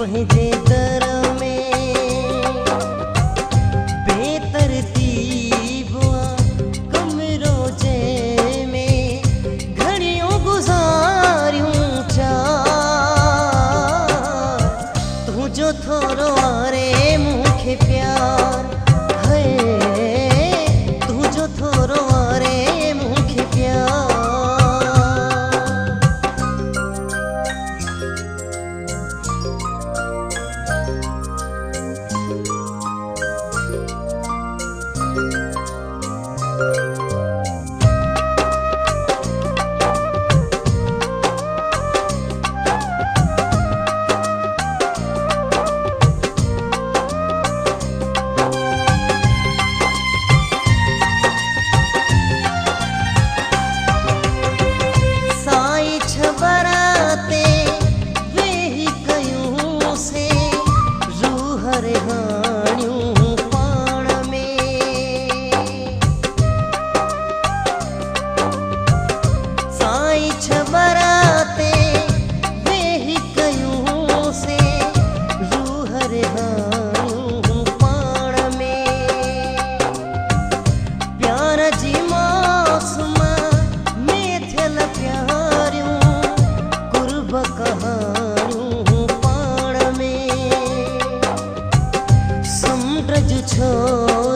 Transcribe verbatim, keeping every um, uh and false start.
पहुंचे दर में बेतरतीब कमरोजे में घड़ियों गुजारूं चार तू जो थोरो आरे मुखे प्यार है तू जो थोरो आरे मुखे प्यार। Oh